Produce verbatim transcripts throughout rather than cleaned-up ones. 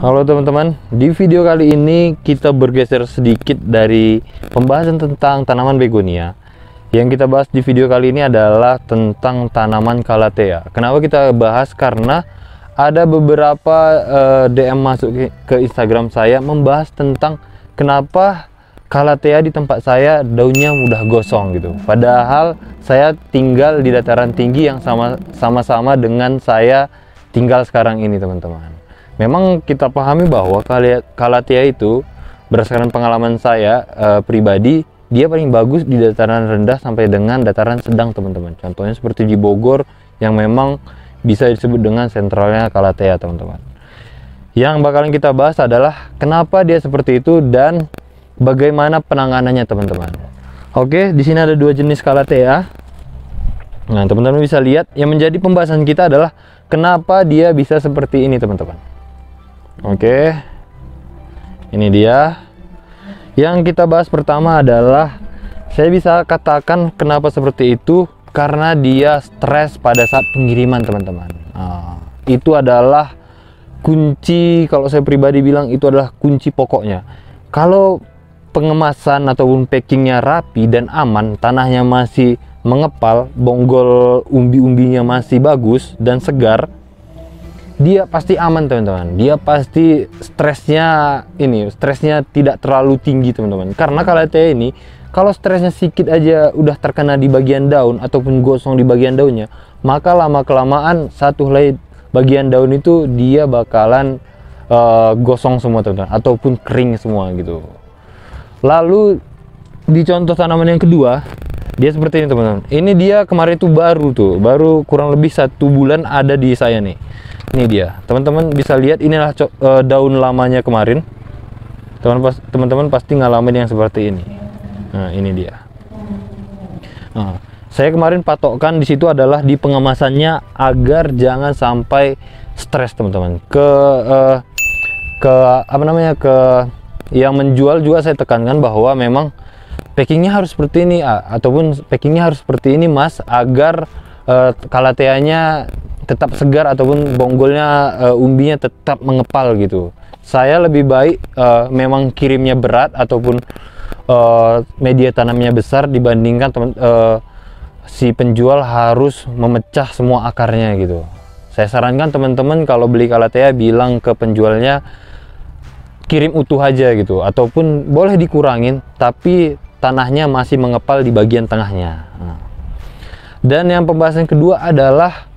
Halo teman-teman, di video kali ini kita bergeser sedikit dari pembahasan tentang tanaman begonia. Yang kita bahas di video kali ini adalah tentang tanaman Calathea. Kenapa kita bahas? Karena ada beberapa uh, D M masuk ke Instagram saya membahas tentang kenapa Calathea di tempat saya daunnya mudah gosong gitu. Padahal saya tinggal di dataran tinggi yang sama-sama dengan saya tinggal sekarang ini teman-teman. Memang kita pahami bahwa Calathea itu berdasarkan pengalaman saya e, pribadi, dia paling bagus di dataran rendah sampai dengan dataran sedang teman-teman. Contohnya seperti di Bogor yang memang bisa disebut dengan sentralnya Calathea teman-teman. Yang bakalan kita bahas adalah kenapa dia seperti itu dan bagaimana penanganannya teman-teman. Oke, di sini ada dua jenis Calathea. Nah teman-teman bisa lihat yang menjadi pembahasan kita adalah kenapa dia bisa seperti ini teman-teman. Oke, ini dia yang kita bahas pertama adalah saya bisa katakan kenapa seperti itu karena dia stres pada saat pengiriman teman-teman. Nah, itu adalah kunci, kalau saya pribadi bilang itu adalah kunci pokoknya. Kalau pengemasan ataupun packingnya rapi dan aman, tanahnya masih mengepal, bonggol umbi-umbinya masih bagus dan segar, dia pasti aman teman-teman. Dia pasti stresnya ini, stresnya tidak terlalu tinggi teman-teman. Karena Calathea ini kalau stresnya sedikit aja udah terkena di bagian daun ataupun gosong di bagian daunnya, maka lama kelamaan satu helai bagian daun itu dia bakalan uh, gosong semua teman-teman ataupun kering semua gitu. Lalu di contoh tanaman yang kedua, dia seperti ini teman-teman. Ini dia kemarin itu baru tuh, baru kurang lebih satu bulan ada di saya nih. Ini dia, teman-teman bisa lihat inilah uh, daun lamanya kemarin. Teman-teman pasti ngalamin yang seperti ini. Nah, ini dia. Nah, saya kemarin patokkan di situ adalah di pengemasannya agar jangan sampai stres teman-teman. Ke uh, ke apa namanya ke yang menjual juga saya tekankan bahwa memang packingnya harus seperti ini ah, ataupun packingnya harus seperti ini mas, agar uh, Calathea-nya tetap segar ataupun bonggolnya uh, umbinya tetap mengepal gitu. Saya lebih baik uh, memang kirimnya berat ataupun uh, media tanamnya besar dibandingkan teman, uh, si penjual harus memecah semua akarnya gitu. Saya sarankan teman-teman kalau beli Calathea bilang ke penjualnya kirim utuh aja gitu, ataupun boleh dikurangin tapi tanahnya masih mengepal di bagian tengahnya. Nah. Dan yang pembahasan kedua adalah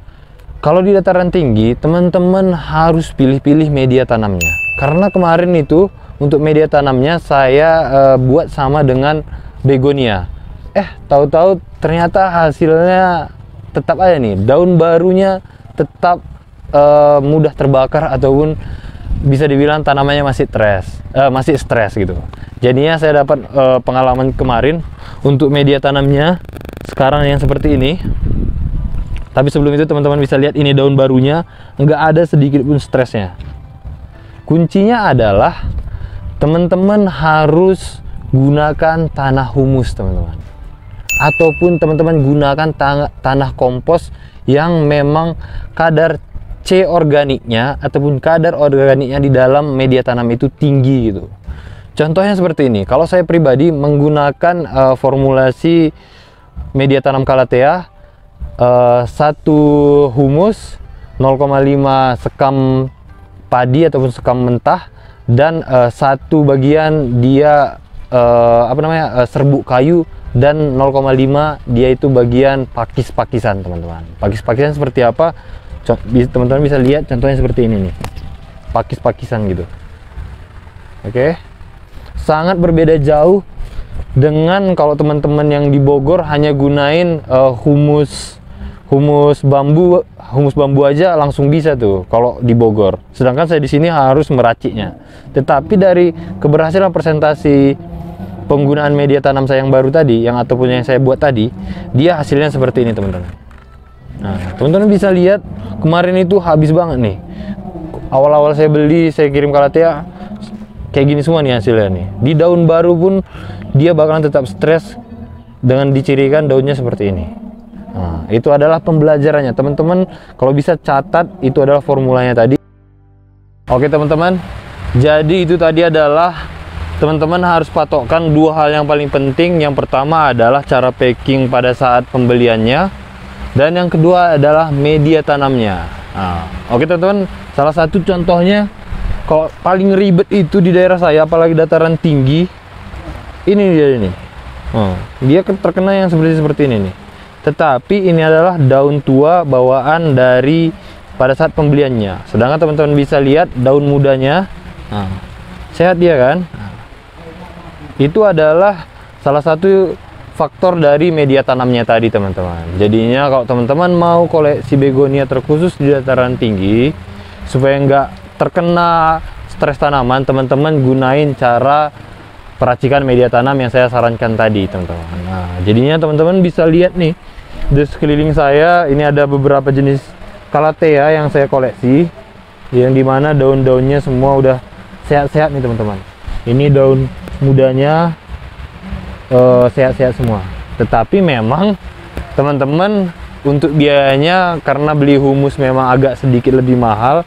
kalau di dataran tinggi, teman-teman harus pilih-pilih media tanamnya. Karena kemarin itu untuk media tanamnya saya e, buat sama dengan begonia. Eh, tahu-tahu ternyata hasilnya tetap aja nih. Daun barunya tetap e, mudah terbakar ataupun bisa dibilang tanamannya masih stres, e, masih stres gitu. Jadinya saya dapat e, pengalaman kemarin untuk media tanamnya sekarang yang seperti ini. Tapi sebelum itu teman-teman bisa lihat ini daun barunya nggak ada sedikit pun stresnya. Kuncinya adalah teman-teman harus gunakan tanah humus teman-teman, ataupun teman-teman gunakan tanah, tanah kompos yang memang kadar C organiknya ataupun kadar organiknya di dalam media tanam itu tinggi gitu. Contohnya seperti ini. Kalau saya pribadi menggunakan uh, formulasi media tanam Calathea Uh, satu humus, nol koma lima sekam padi ataupun sekam mentah, dan uh, satu bagian dia uh, apa namanya uh, serbuk kayu, dan nol koma lima dia itu bagian pakis-pakisan teman-teman. Pakis-pakisan seperti apa? Teman-teman bisa lihat contohnya seperti ini nih, pakis-pakisan gitu. Oke, okay. Sangat berbeda jauh dengan kalau teman-teman yang di Bogor hanya gunain uh, humus humus bambu humus bambu aja langsung bisa tuh kalau di Bogor, sedangkan saya di sini harus meraciknya. Tetapi dari keberhasilan presentasi penggunaan media tanam saya yang baru tadi yang ataupun yang saya buat tadi, dia hasilnya seperti ini teman-teman. Nah teman-teman bisa lihat kemarin itu habis banget nih, awal-awal saya beli saya kirim Calathea kayak gini semua nih hasilnya nih. Di daun baru pun dia bakalan tetap stres dengan dicirikan daunnya seperti ini. Nah, itu adalah pembelajarannya teman-teman. Kalau bisa catat itu adalah formulanya tadi. Oke teman-teman, jadi itu tadi adalah teman-teman harus patokkan dua hal yang paling penting. Yang pertama adalah cara packing pada saat pembeliannya, dan yang kedua adalah media tanamnya. Nah, oke teman-teman, salah satu contohnya kalau paling ribet itu di daerah saya, apalagi dataran tinggi, ini dia ini. Hmm, dia terkena yang seperti seperti ini nih. Tetapi ini adalah daun tua bawaan dari pada saat pembeliannya. Sedangkan teman-teman bisa lihat daun mudanya, nah, sehat dia kan? Itu adalah salah satu faktor dari media tanamnya tadi teman-teman. Jadinya kalau teman-teman mau koleksi begonia terkhusus di dataran tinggi, supaya nggak terkena stres tanaman, teman-teman gunain cara peracikan media tanam yang saya sarankan tadi teman-teman. Nah, jadinya teman-teman bisa lihat nih di sekeliling saya, ini ada beberapa jenis Calathea yang saya koleksi, yang dimana daun-daunnya semua udah sehat-sehat nih teman-teman. Ini daun mudanya sehat-sehat uh, semua. Tetapi memang teman-teman untuk biayanya, karena beli humus memang agak sedikit lebih mahal,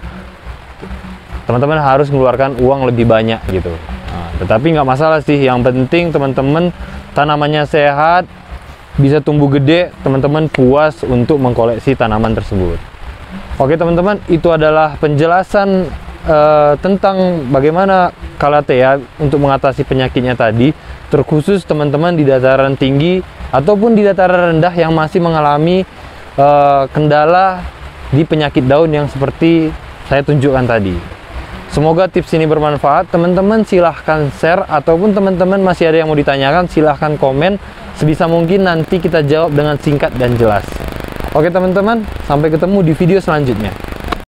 teman-teman harus mengeluarkan uang lebih banyak gitu. Nah, tetapi nggak masalah sih, yang penting teman-teman tanamannya sehat, bisa tumbuh gede, teman-teman puas untuk mengkoleksi tanaman tersebut. Oke teman-teman, itu adalah penjelasan Uh, tentang bagaimana Calathea untuk mengatasi penyakitnya tadi, terkhusus teman-teman di dataran tinggi ataupun di dataran rendah yang masih mengalami uh, kendala di penyakit daun yang seperti saya tunjukkan tadi. Semoga tips ini bermanfaat. Teman-teman silahkan share, ataupun teman-teman masih ada yang mau ditanyakan silahkan komen, sebisa mungkin nanti kita jawab dengan singkat dan jelas. Oke teman-teman, sampai ketemu di video selanjutnya.